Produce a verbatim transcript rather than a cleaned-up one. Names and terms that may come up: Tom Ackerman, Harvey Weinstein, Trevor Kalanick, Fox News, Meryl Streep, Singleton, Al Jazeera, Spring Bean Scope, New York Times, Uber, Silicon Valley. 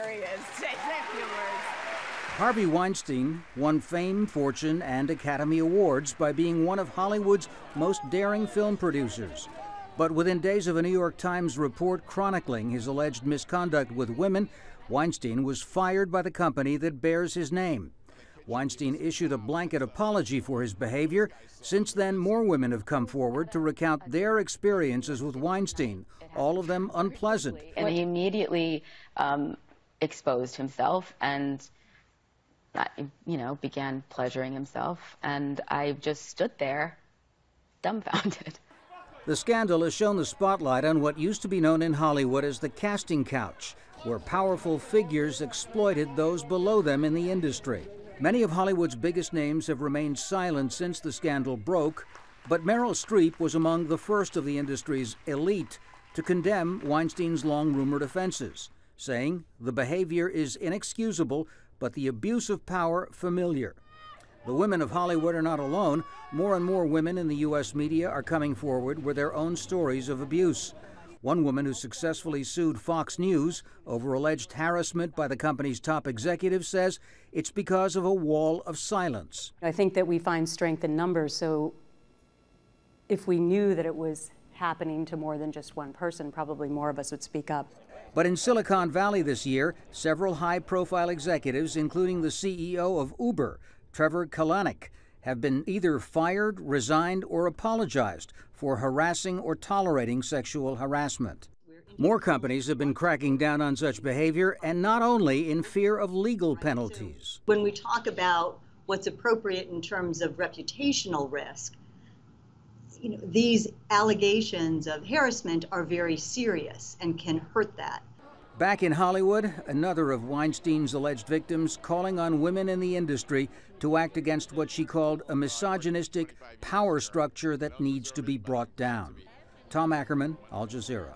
Here he is. Thank you, Liz. Harvey Weinstein won fame, fortune, and Academy Awards by being one of Hollywood's most daring film producers. But within days of a New York Times report chronicling his alleged misconduct with women, Weinstein was fired by the company that bears his name. Weinstein issued a blanket apology for his behavior. Since then, more women have come forward to recount their experiences with Weinstein, all of them unpleasant. And he immediately um, exposed himself and, you know, began pleasuring himself. And I just stood there, dumbfounded. The scandal has shown the spotlight on what used to be known in Hollywood as the casting couch, where powerful figures exploited those below them in the industry. Many of Hollywood's biggest names have remained silent since the scandal broke, but Meryl Streep was among the first of the industry's elite to condemn Weinstein's long-rumored offenses, saying the behavior is inexcusable, but the abuse of power familiar. The women of Hollywood are not alone. More and more women in the U S media are coming forward with their own stories of abuse. One woman who successfully sued Fox News over alleged harassment by the company's top executive says it's because of a wall of silence. I think that we find strength in numbers, so if we knew that it was happening to more than just one person, probably more of us would speak up. But in Silicon Valley this year, several high-profile executives, including the C E O of Uber, Trevor Kalanick, have been either fired, resigned, or apologized for harassing or tolerating sexual harassment. More companies have been cracking down on such behavior, and not only in fear of legal penalties. When we talk about what's appropriate in terms of reputational risk, you know, these allegations of harassment are very serious and can hurt that. Back in Hollywood, another of Weinstein's alleged victims calling on women in the industry to act against what she called a misogynistic power structure that needs to be brought down. Tom Ackerman, Al Jazeera.